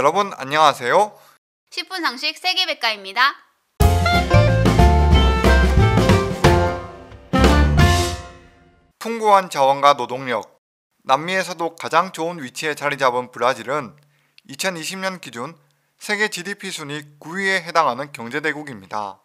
여러분 안녕하세요. 10분 상식 세계백과입니다. 풍부한 자원과 노동력, 남미에서도 가장 좋은 위치에 자리잡은 브라질은 2020년 기준 세계 GDP 순위 9위에 해당하는 경제대국입니다.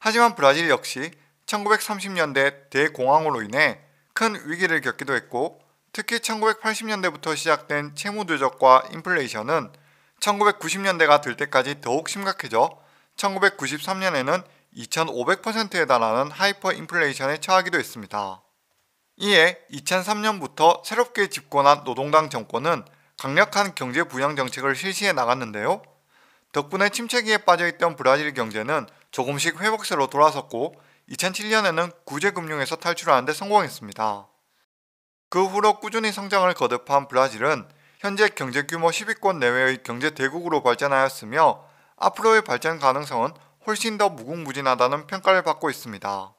하지만 브라질 역시 1930년대 대공황으로 인해 큰 위기를 겪기도 했고, 특히 1980년대부터 시작된 채무 누적과 인플레이션은 1990년대가 들 때까지 더욱 심각해져 1993년에는 2500%에 달하는 하이퍼 인플레이션에 처하기도 했습니다. 이에 2003년부터 새롭게 집권한 노동당 정권은 강력한 경제 부양 정책을 실시해 나갔는데요. 덕분에 침체기에 빠져있던 브라질 경제는 조금씩 회복세로 돌아섰고, 2007년에는 구제금융에서 탈출하는 데 성공했습니다. 그 후로 꾸준히 성장을 거듭한 브라질은 현재 경제규모 10위권 내외의 경제대국으로 발전하였으며, 앞으로의 발전 가능성은 훨씬 더 무궁무진하다는 평가를 받고 있습니다.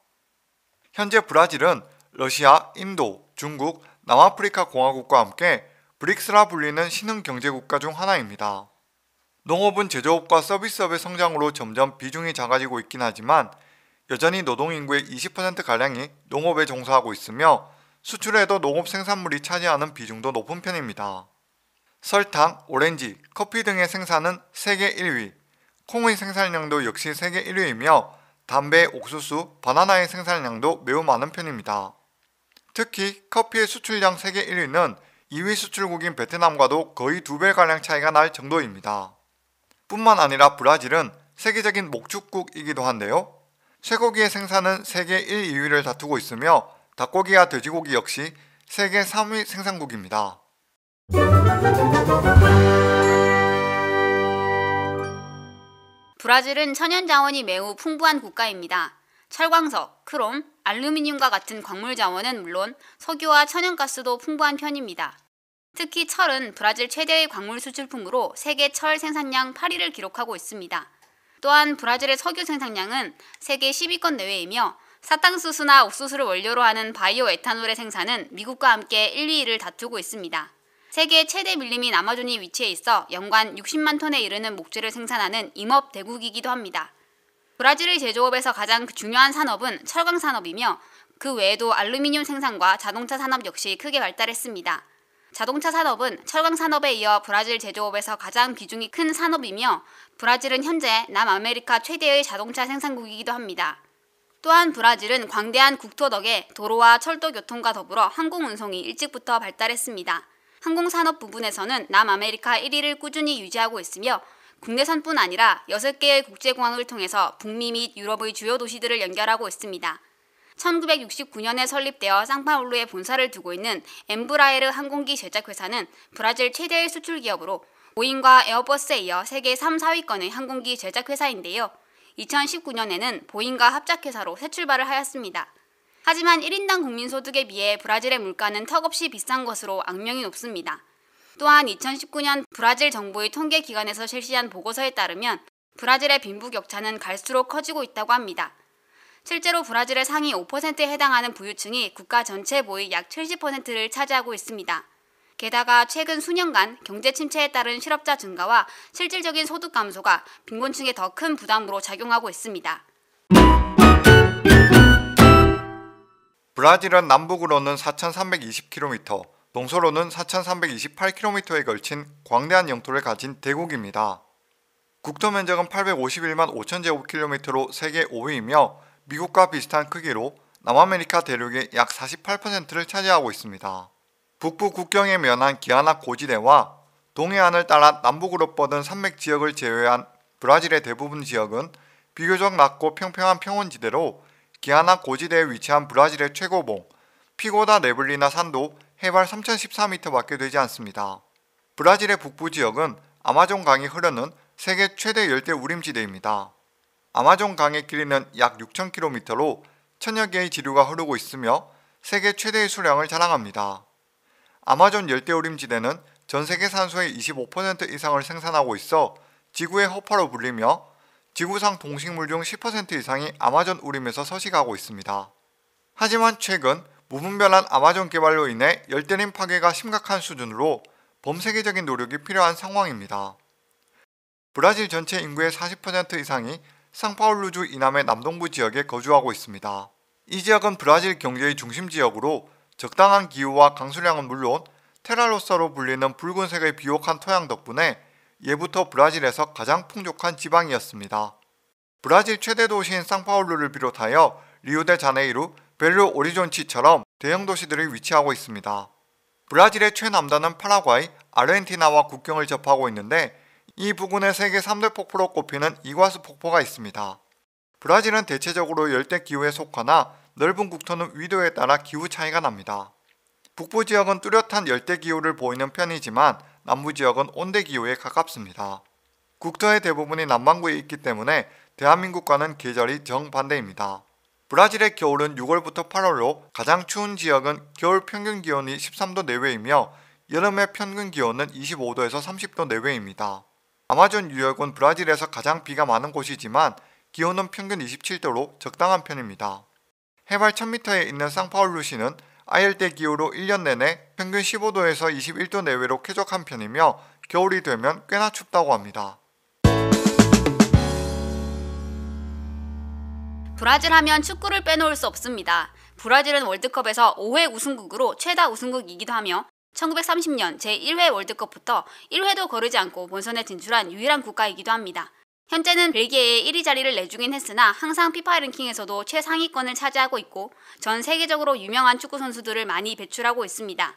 현재 브라질은 러시아, 인도, 중국, 남아프리카 공화국과 함께 브릭스라 불리는 신흥경제국가 중 하나입니다. 농업은 제조업과 서비스업의 성장으로 점점 비중이 작아지고 있긴 하지만 여전히 노동인구의 20%가량이 농업에 종사하고 있으며, 수출에도 농업 생산물이 차지하는 비중도 높은 편입니다. 설탕, 오렌지, 커피 등의 생산은 세계 1위, 콩의 생산량도 역시 세계 1위이며 담배, 옥수수, 바나나의 생산량도 매우 많은 편입니다. 특히 커피의 수출량 세계 1위는 2위 수출국인 베트남과도 거의 2배가량 차이가 날 정도입니다. 뿐만 아니라 브라질은 세계적인 목축국이기도 한데요. 쇠고기의 생산은 세계 1, 2위를 다투고 있으며 닭고기와 돼지고기 역시 세계 3위 생산국입니다. 브라질은 천연자원이 매우 풍부한 국가입니다. 철광석, 크롬, 알루미늄과 같은 광물자원은 물론 석유와 천연가스도 풍부한 편입니다. 특히 철은 브라질 최대의 광물 수출품으로 세계 철 생산량 8위를 기록하고 있습니다. 또한 브라질의 석유 생산량은 세계 10위권 내외이며 사탕수수나 옥수수를 원료로 하는 바이오 에탄올의 생산은 미국과 함께 1위를 다투고 있습니다. 세계 최대 밀림인 아마존이 위치해 있어 연간 60만 톤에 이르는 목재를 생산하는 임업 대국이기도 합니다. 브라질의 제조업에서 가장 중요한 산업은 철강 산업이며 그 외에도 알루미늄 생산과 자동차 산업 역시 크게 발달했습니다. 자동차 산업은 철강 산업에 이어 브라질 제조업에서 가장 비중이 큰 산업이며 브라질은 현재 남아메리카 최대의 자동차 생산국이기도 합니다. 또한 브라질은 광대한 국토 덕에 도로와 철도 교통과 더불어 항공 운송이 일찍부터 발달했습니다. 항공산업 부분에서는 남아메리카 1위를 꾸준히 유지하고 있으며 국내선뿐 아니라 6개의 국제공항을 통해서 북미 및 유럽의 주요 도시들을 연결하고 있습니다. 1969년에 설립되어 상파울루에 본사를 두고 있는 엠브라에르 항공기 제작회사는 브라질 최대의 수출기업으로 보잉과 에어버스에 이어 세계 3, 4위권의 항공기 제작회사인데요. 2019년에는 보잉과 합작회사로 새 출발을 하였습니다. 하지만 1인당 국민소득에 비해 브라질의 물가는 턱없이 비싼 것으로 악명이 높습니다. 또한 2019년 브라질 정부의 통계기관에서 실시한 보고서에 따르면 브라질의 빈부격차는 갈수록 커지고 있다고 합니다. 실제로 브라질의 상위 5%에 해당하는 부유층이 국가 전체 부의 약 70%를 차지하고 있습니다. 게다가 최근 수년간 경제 침체에 따른 실업자 증가와 실질적인 소득 감소가 빈곤층에 더 큰 부담으로 작용하고 있습니다. 브라질은 남북으로는 4,320km, 동서로는 4,328km에 걸친 광대한 영토를 가진 대국입니다. 국토 면적은 851만 5천제곱킬로미터로 세계 5위이며 미국과 비슷한 크기로 남아메리카 대륙의 약 48%를 차지하고 있습니다. 북부 국경에 면한 기아나 고지대와 동해안을 따라 남북으로 뻗은 산맥 지역을 제외한 브라질의 대부분 지역은 비교적 낮고 평평한 평원지대로 기아나 고지대에 위치한 브라질의 최고봉, 피고다 네블리나 산도 해발 3014m밖에 되지 않습니다. 브라질의 북부 지역은 아마존강이 흐르는 세계 최대 열대 우림지대입니다. 아마존강의 길이는 약 6000km로 천여 개의 지류가 흐르고 있으며 세계 최대의 수량을 자랑합니다. 아마존 열대 우림지대는 전 세계 산소의 25% 이상을 생산하고 있어 지구의 허파로 불리며 지구상 동식물 중 10% 이상이 아마존 우림에서 서식하고 있습니다. 하지만 최근 무분별한 아마존 개발로 인해 열대림 파괴가 심각한 수준으로 범세계적인 노력이 필요한 상황입니다. 브라질 전체 인구의 40% 이상이 상파울루주 이남의 남동부 지역에 거주하고 있습니다. 이 지역은 브라질 경제의 중심 지역으로 적당한 기후와 강수량은 물론 테라로사로 불리는 붉은색의 비옥한 토양 덕분에 예부터 브라질에서 가장 풍족한 지방이었습니다. 브라질 최대 도시인 상파울루를 비롯하여 리우데자네이루, 벨루 오리존치처럼 대형 도시들이 위치하고 있습니다. 브라질의 최남단은 파라과이, 아르헨티나와 국경을 접하고 있는데 이 부근에 세계 3대 폭포로 꼽히는 이과수 폭포가 있습니다. 브라질은 대체적으로 열대 기후에 속하나 넓은 국토는 위도에 따라 기후 차이가 납니다. 북부 지역은 뚜렷한 열대 기후를 보이는 편이지만 남부 지역은 온대 기후에 가깝습니다. 국토의 대부분이 남반구에 있기 때문에 대한민국과는 계절이 정반대입니다. 브라질의 겨울은 6월부터 8월로 가장 추운 지역은 겨울 평균 기온이 13도 내외이며 여름의 평균 기온은 25도에서 30도 내외입니다. 아마존 유역은 브라질에서 가장 비가 많은 곳이지만 기온은 평균 27도로 적당한 편입니다. 해발 1000m에 있는 상파울루시는 아열대 기후로 1년 내내 평균 15도에서 21도 내외로 쾌적한 편이며 겨울이 되면 꽤나 춥다고 합니다. 브라질 하면 축구를 빼놓을 수 없습니다. 브라질은 월드컵에서 5회 우승국으로 최다 우승국이기도 하며 1930년 제1회 월드컵부터 1회도 거르지 않고 본선에 진출한 유일한 국가이기도 합니다. 현재는 벨기에의 1위 자리를 내주긴 했으나 항상 피파 랭킹에서도 최상위권을 차지하고 있고 전 세계적으로 유명한 축구 선수들을 많이 배출하고 있습니다.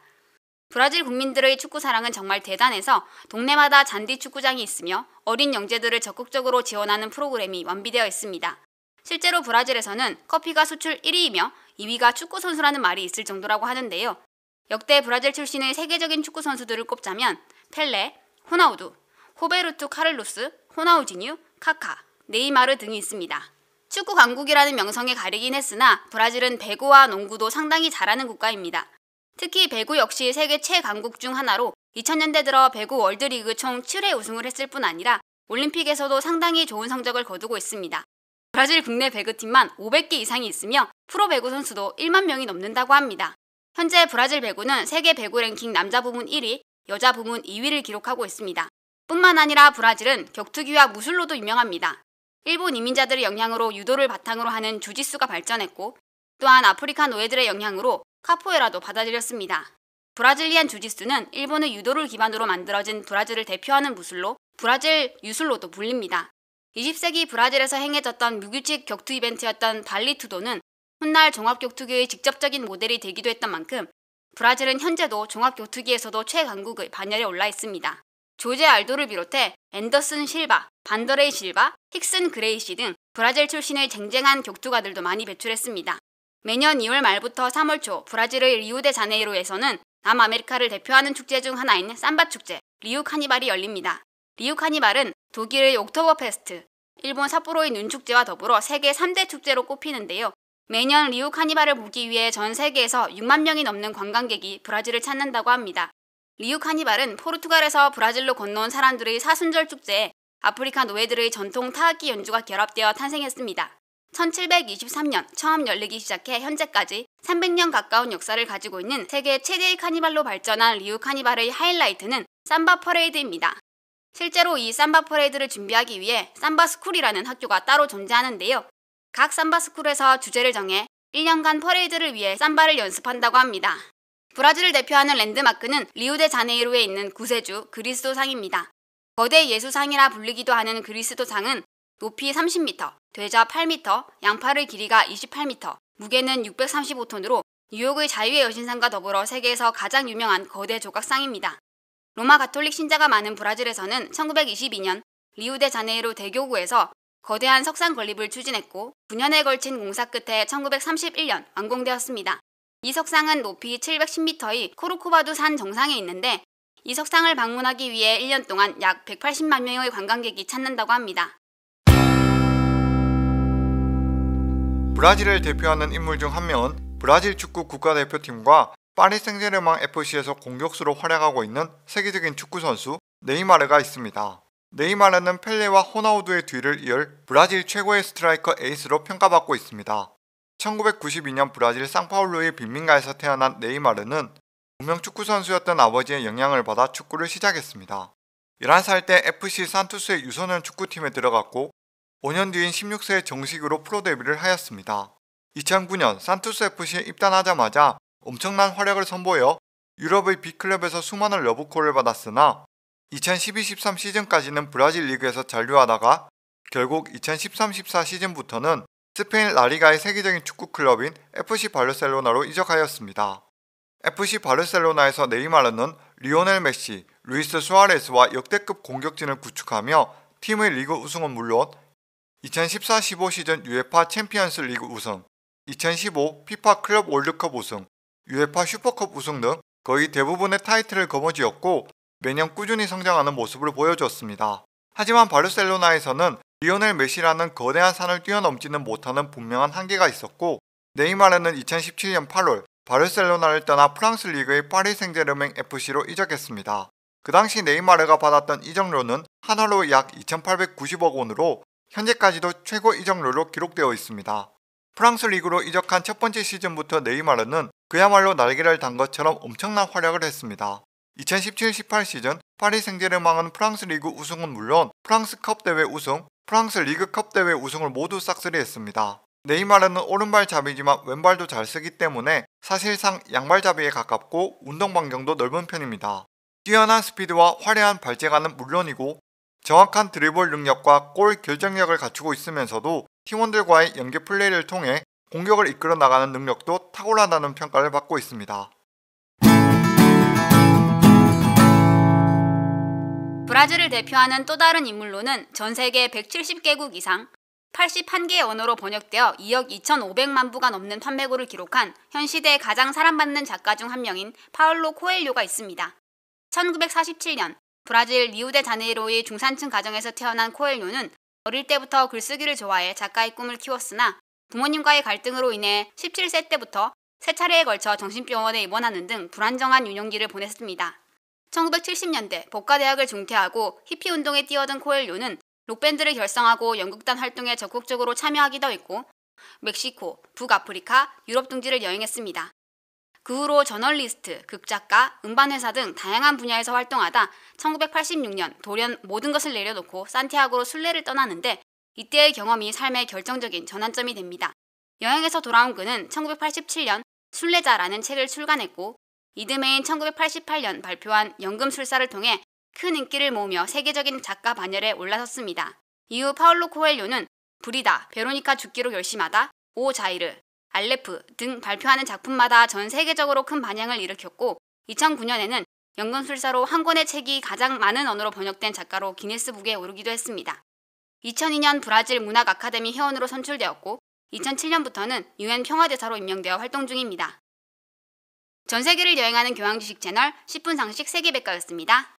브라질 국민들의 축구 사랑은 정말 대단해서 동네마다 잔디 축구장이 있으며 어린 영재들을 적극적으로 지원하는 프로그램이 완비되어 있습니다. 실제로 브라질에서는 커피가 수출 1위이며 2위가 축구 선수라는 말이 있을 정도라고 하는데요. 역대 브라질 출신의 세계적인 축구 선수들을 꼽자면 펠레, 호나우두, 호베르투 카를로스, 호나우지뉴, 카카, 네이마르 등이 있습니다. 축구 강국이라는 명성에 가리긴 했으나 브라질은 배구와 농구도 상당히 잘하는 국가입니다. 특히 배구 역시 세계 최강국 중 하나로 2000년대 들어 배구 월드리그 총 7회 우승을 했을 뿐 아니라 올림픽에서도 상당히 좋은 성적을 거두고 있습니다. 브라질 국내 배구팀만 500개 이상이 있으며 프로 배구 선수도 1만 명이 넘는다고 합니다. 현재 브라질 배구는 세계 배구 랭킹 남자 부문 1위, 여자 부문 2위를 기록하고 있습니다. 뿐만 아니라 브라질은 격투기와 무술로도 유명합니다. 일본 이민자들의 영향으로 유도를 바탕으로 하는 주짓수가 발전했고 또한 아프리카 노예들의 영향으로 카포에라도 받아들였습니다. 브라질리안 주짓수는 일본의 유도를 기반으로 만들어진 브라질을 대표하는 무술로 브라질 유술로도 불립니다. 20세기 브라질에서 행해졌던 무규칙 격투 이벤트였던 발리투도는 훗날 종합격투기의 직접적인 모델이 되기도 했던 만큼 브라질은 현재도 종합격투기에서도 최강국의 반열에 올라 있습니다. 조제 알도를 비롯해 앤더슨 실바, 반더레이 실바, 힉슨 그레이시 등 브라질 출신의 쟁쟁한 격투가들도 많이 배출했습니다. 매년 2월 말부터 3월 초 브라질의 리우데자네이루에서는 남아메리카를 대표하는 축제 중 하나인 삼바 축제, 리우 카니발이 열립니다. 리우 카니발은 독일의 옥토버페스트, 일본 삿포로의 눈축제와 더불어 세계 3대 축제로 꼽히는데요. 매년 리우 카니발을 보기 위해 전 세계에서 6만 명이 넘는 관광객이 브라질을 찾는다고 합니다. 리우 카니발은 포르투갈에서 브라질로 건너온 사람들의 사순절 축제에 아프리카 노예들의 전통 타악기 연주가 결합되어 탄생했습니다. 1723년 처음 열리기 시작해 현재까지 300년 가까운 역사를 가지고 있는 세계 최대의 카니발로 발전한 리우 카니발의 하이라이트는 삼바 퍼레이드입니다. 실제로 이 삼바 퍼레이드를 준비하기 위해 삼바 스쿨이라는 학교가 따로 존재하는데요. 각 삼바 스쿨에서 주제를 정해 1년간 퍼레이드를 위해 삼바를 연습한다고 합니다. 브라질을 대표하는 랜드마크는 리우데자네이루에 있는 구세주 그리스도상입니다. 거대 예수상이라 불리기도 하는 그리스도상은 높이 30m, 되좌 8m, 양팔의 길이가 28m, 무게는 635톤으로 뉴욕의 자유의 여신상과 더불어 세계에서 가장 유명한 거대 조각상입니다. 로마 가톨릭 신자가 많은 브라질에서는 1922년 리우데자네이루 대교구에서 거대한 석상 건립을 추진했고 9년에 걸친 공사 끝에 1931년 완공되었습니다. 이 석상은 높이 710m의 코르코바두 산 정상에 있는데 이 석상을 방문하기 위해 1년 동안 약 180만 명의 관광객이 찾는다고 합니다. 브라질을 대표하는 인물 중 한 명은 브라질 축구 국가대표팀과 파리 생제르맹 FC에서 공격수로 활약하고 있는 세계적인 축구 선수 네이마르가 있습니다. 네이마르는 펠레와 호나우두의 뒤를 이을 브라질 최고의 스트라이커 에이스로 평가받고 있습니다. 1992년 브라질 상파울루의 빈민가에서 태어난 네이마르는 무명 축구선수였던 아버지의 영향을 받아 축구를 시작했습니다. 11살 때 FC 산투스의 유소년 축구팀에 들어갔고 5년 뒤인 16세에 정식으로 프로 데뷔를 하였습니다. 2009년 산투스 FC에 입단하자마자 엄청난 활약을 선보여 유럽의 빅클럽에서 수많은 러브콜을 받았으나 2012-13 시즌까지는 브라질 리그에서 잔류하다가 결국 2013-14 시즌부터는 스페인 라리가의 세계적인 축구클럽인 FC 바르셀로나로 이적하였습니다. FC 바르셀로나에서 네이마르는 리오넬 메시, 루이스 수아레스와 역대급 공격진을 구축하며 팀의 리그 우승은 물론 2014-15 시즌 UEFA 챔피언스 리그 우승, 2015 피파 클럽 월드컵 우승, UEFA 슈퍼컵 우승 등 거의 대부분의 타이틀을 거머쥐었고 매년 꾸준히 성장하는 모습을 보여주었습니다. 하지만 바르셀로나에서는 리오넬 메시라는 거대한 산을 뛰어넘지는 못하는 분명한 한계가 있었고 네이마르는 2017년 8월 바르셀로나를 떠나 프랑스 리그의 파리 생제르맹 FC로 이적했습니다. 그 당시 네이마르가 받았던 이적료는 한화로 약 2,890억 원으로 현재까지도 최고 이적료로 기록되어 있습니다. 프랑스 리그로 이적한 첫 번째 시즌부터 네이마르는 그야말로 날개를 단 것처럼 엄청난 활약을 했습니다. 2017-18 시즌 파리 생제르맹은 프랑스 리그 우승은 물론 프랑스 컵 대회 우승, 프랑스 리그 컵 대회 우승을 모두 싹쓸이했습니다. 네이마르는 오른발 잡이지만 왼발도 잘 쓰기 때문에 사실상 양발잡이에 가깝고 운동 반경도 넓은 편입니다. 뛰어난 스피드와 화려한 발재간은 물론이고 정확한 드리블 능력과 골 결정력을 갖추고 있으면서도 팀원들과의 연계 플레이를 통해 공격을 이끌어 나가는 능력도 탁월하다는 평가를 받고 있습니다. 브라질을 대표하는 또 다른 인물로는 전 세계 170개국 이상 81개의 언어로 번역되어 2억 2,500만 부가 넘는 판매고를 기록한 현 시대 가장 사랑받는 작가 중 한 명인 파울로 코엘료가 있습니다. 1947년 브라질 리우데자네이로의 중산층 가정에서 태어난 코엘료는 어릴 때부터 글쓰기를 좋아해 작가의 꿈을 키웠으나 부모님과의 갈등으로 인해 17세 때부터 3차례에 걸쳐 정신병원에 입원하는 등 불안정한 유년기를 보냈습니다. 1970년대 복가대학을 중퇴하고 히피운동에 뛰어든 코엘료는 록밴드를 결성하고 연극단 활동에 적극적으로 참여하기도 했고 멕시코, 북아프리카, 유럽 등지를 여행했습니다. 그 후로 저널리스트, 극작가, 음반회사 등 다양한 분야에서 활동하다 1986년 돌연 모든 것을 내려놓고 산티아고로 순례를 떠나는데 이때의 경험이 삶의 결정적인 전환점이 됩니다. 여행에서 돌아온 그는 1987년 순례자라는 책을 출간했고 이듬해인 1988년 발표한 연금술사를 통해 큰 인기를 모으며 세계적인 작가 반열에 올라섰습니다. 이후 파울로 코엘료는 브리다, 베로니카 죽기로 결심하다, 오 자이르, 알레프 등 발표하는 작품마다 전 세계적으로 큰 반향을 일으켰고 2009년에는 연금술사로 한 권의 책이 가장 많은 언어로 번역된 작가로 기네스북에 오르기도 했습니다. 2002년 브라질 문학 아카데미 회원으로 선출되었고 2007년부터는 UN 평화대사로 임명되어 활동 중입니다. 전세계를 여행하는 교양지식 채널 10분 상식 세계백과였습니다.